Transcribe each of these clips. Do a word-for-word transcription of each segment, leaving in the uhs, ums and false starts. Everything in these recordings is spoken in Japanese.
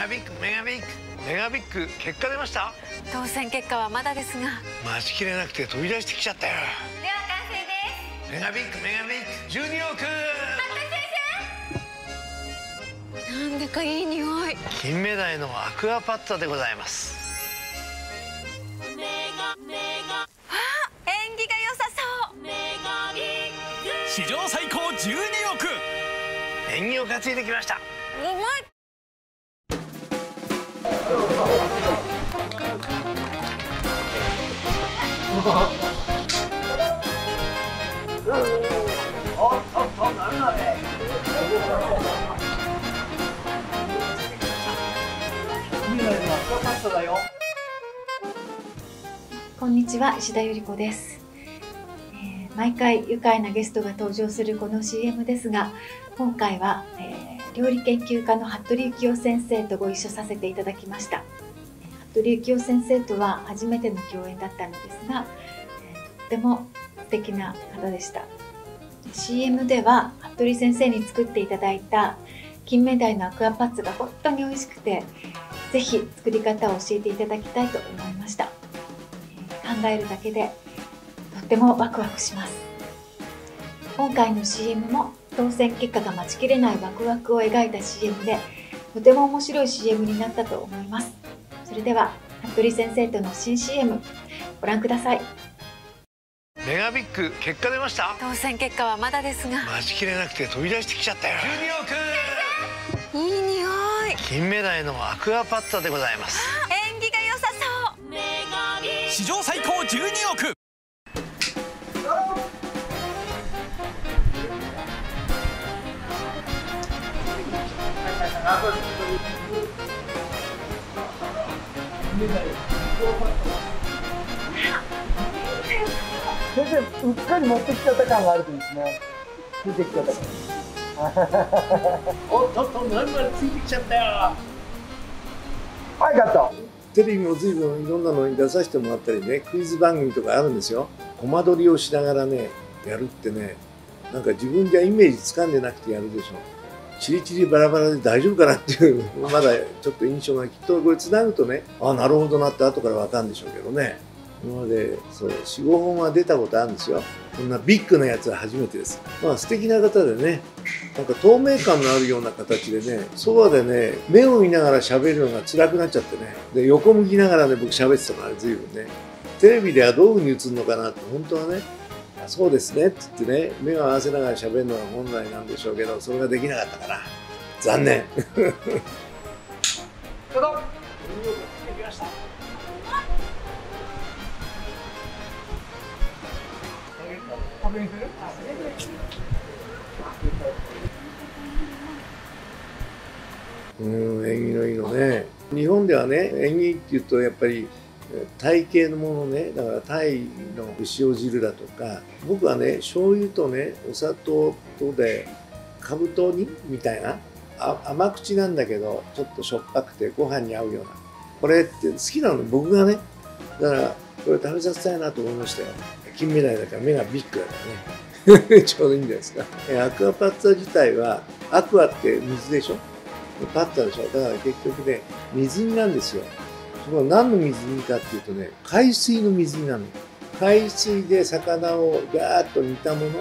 ガビッグメガビッグメガビッグ、結果出ました？当選結果はまだですが、待ちきれなくて飛び出してきちゃったよ。では完成です。メガビッグメガビッグじゅうにおく。発見先生。なんだかいい匂い。金目鯛のアクアパッツァでございます。メガメガ。わあ、縁起が良さそう。メガビッグ。史上最高じゅうにおく。縁起を担いできました。うまい。こんにちは、石田ゆり子です。えー、毎回愉快なゲストが登場するこの シーエム ですが、今回は、えー、料理研究家の服部幸男先生とご一緒させていただきました。服部幸男先生とは初めての共演だったのですが、えー、とっても素敵な方でした。 シーエム では服部先生に作っていただいた金目鯛のアクアパッツが本当に美味しくて、ぜひ作り方を教えていただきたいと思いました。えー、考えるだけでとってもワクワクします。今回の シーエム も当選結果が待ちきれないワクワクを描いた シーエム で、とても面白い シーエム になったと思います。それでは服部先生との新 シーエム ご覧ください。メガビッグ、結果出ました？当選結果はまだですが、待ちきれなくて飛び出してきちゃったよ。じゅうにおく。いい匂い。金目鯛のアクアパッツァでございます。縁起が良さそう。メガビッグ、史上最高じゅうにおく。先生、うっかり持ってきちゃった感があるといいですね。出てきちゃった感。おっとっと、何までついてきちゃったよ。はい、カット。テレビも随分いろんなのに出させてもらったりね、クイズ番組とかあるんですよ。コマ撮りをしながらね、やるってね、なんか自分じゃイメージつかんでなくてやるでしょ。チリチリバラバラで大丈夫かなっていうまだちょっと印象が、きっとこれつなぐとね、ああなるほどなって後から分かるんでしょうけどね。今までよん、ごほんは出たことあるんですよ。こんなビッグなやつは初めてです。まあ素敵な方でね、なんか透明感のあるような形でね、そばでね目を見ながら喋るのが辛くなっちゃってね、で横向きながらね僕喋ってたから、随分ねテレビではどういうふうに映るのかなって、本当はねそうですねって言ってね、目を合わせながら喋るのが本来なんでしょうけど、それができなかったから残念。うん、縁起のいいのね。日本ではね、縁起っていうとやっぱりタイ系のものね、だからタイの塩汁だとか、僕はね醤油とねお砂糖とでカブト煮みたいな、あ甘口なんだけどちょっとしょっぱくてご飯に合うような、これって好きなの僕がね、だからこれ食べさせたいなと思いましたよ。金目鯛だから目がビッグだからねちょうどいいんじゃないですか。アクアパッツァ自体は、アクアって水でしょ、パッツァでしょ、だから結局ね水煮なんですよ。それは何の水煮かっていうとね、海水の水煮なの。海水で魚をガーッと煮たもの、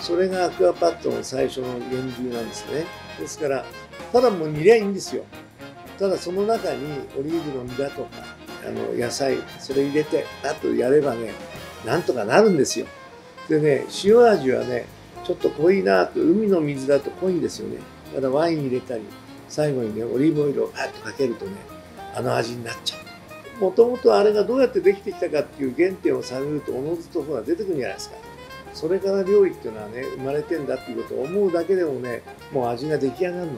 それがアクアパッツァの最初の源流なんですね。ですからただもう煮りゃいいんですよ。ただその中にオリーブの実だとか、あの野菜、それ入れてあとやればね、なんとかなるんですよ。でね、塩味はねちょっと濃いなと、海の水だと濃いんですよね。ただワイン入れたり、最後にねオリーブオイルをガーッとかけるとね、あの味になっちゃう。もともとあれがどうやってできてきたかっていう原点を探ると、おのずとほら出てくるんじゃないですか。それから料理っていうのはね生まれてんだっていうことを思うだけでもね、もう味が出来上がるの。う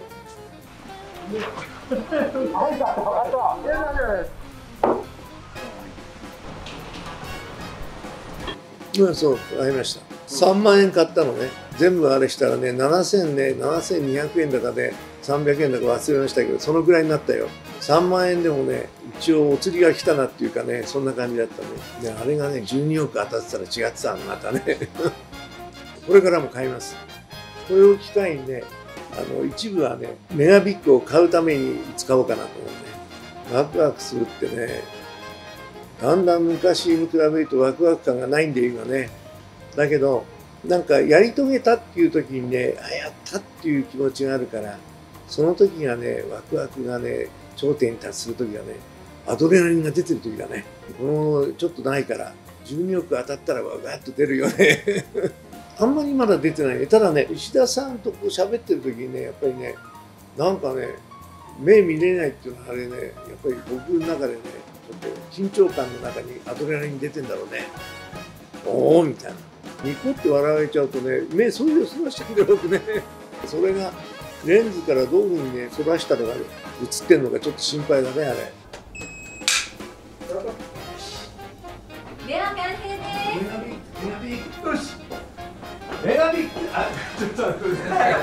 ん、そう買いました。さんまんえん買ったのね。全部あれしたらねななせんね、ななせんにひゃくえんだかで、ね、さんびゃくえんだか忘れましたけど、そのぐらいになったよ。さんまんえんでもね一応お釣りが来たなっていうかね、そんな感じだったね。であれがねじゅうにおく当たってたら違ってたのまたねこれからも買います。これを機会にねあの一部はね、メガビッグを買うために使おうかなと思って、ワクワクするってね、だんだん昔に比べるとワクワク感がないんで今ね。だけど、なんかやり遂げたっていう時にね、あ、やったっていう気持ちがあるから、その時がね、ワクワクがね、頂点に達する時がね、アドレナリンが出てる時がね、このちょっとないから、じゅうにおく当たったらわーっと出るよね。あんまりまだ出てない。ただね、石田さんとこう喋ってる時にね、やっぱりね、なんかね、目見れないっていうのはあれね、やっぱり僕の中でね、ちょっと緊張感の中にアドレナリン出てんだろうね。おーみたいな。ニコって笑われちゃうとね、目そういうそらしてくれよくね。それがレンズからどういうふうにね、そらしたのが映ってるのかちょっと心配だね、あれ。では完成です。よし。メガビッグ、あ、ちょっと待ってください。メ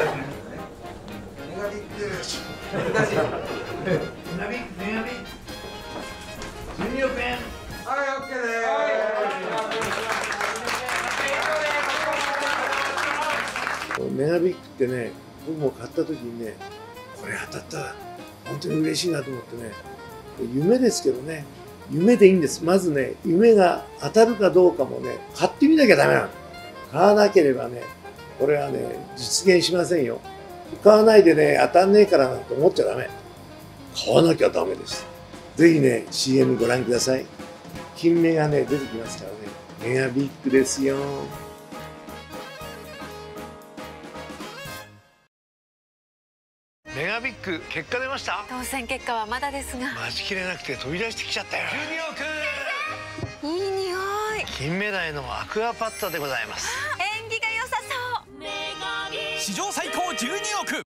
ガビッグ、難しい。メガビッグ、メガビッグ、じゅうにおくえん。はい、オッケーです。はい。メガビッグってね、僕も買った時にね、これ当たったら本当に嬉しいなと思ってね、夢ですけどね、夢でいいんです。まずね、夢が当たるかどうかもね、買ってみなきゃダメなの。買わなければね、これはね、実現しませんよ。買わないでね、当たんねえからなんて思っちゃダメ。買わなきゃダメです。ぜひね、シーエム ご覧ください。金目がね、出てきますからね。メガビッグですよ。メガビッグ、結果出ました。当選結果はまだですが。待ちきれなくて飛び出してきちゃったよ。じゅうにおく。いい匂い。金目鯛のアクアパッツァでございます。縁起が良さそう。史上最高じゅうにおく。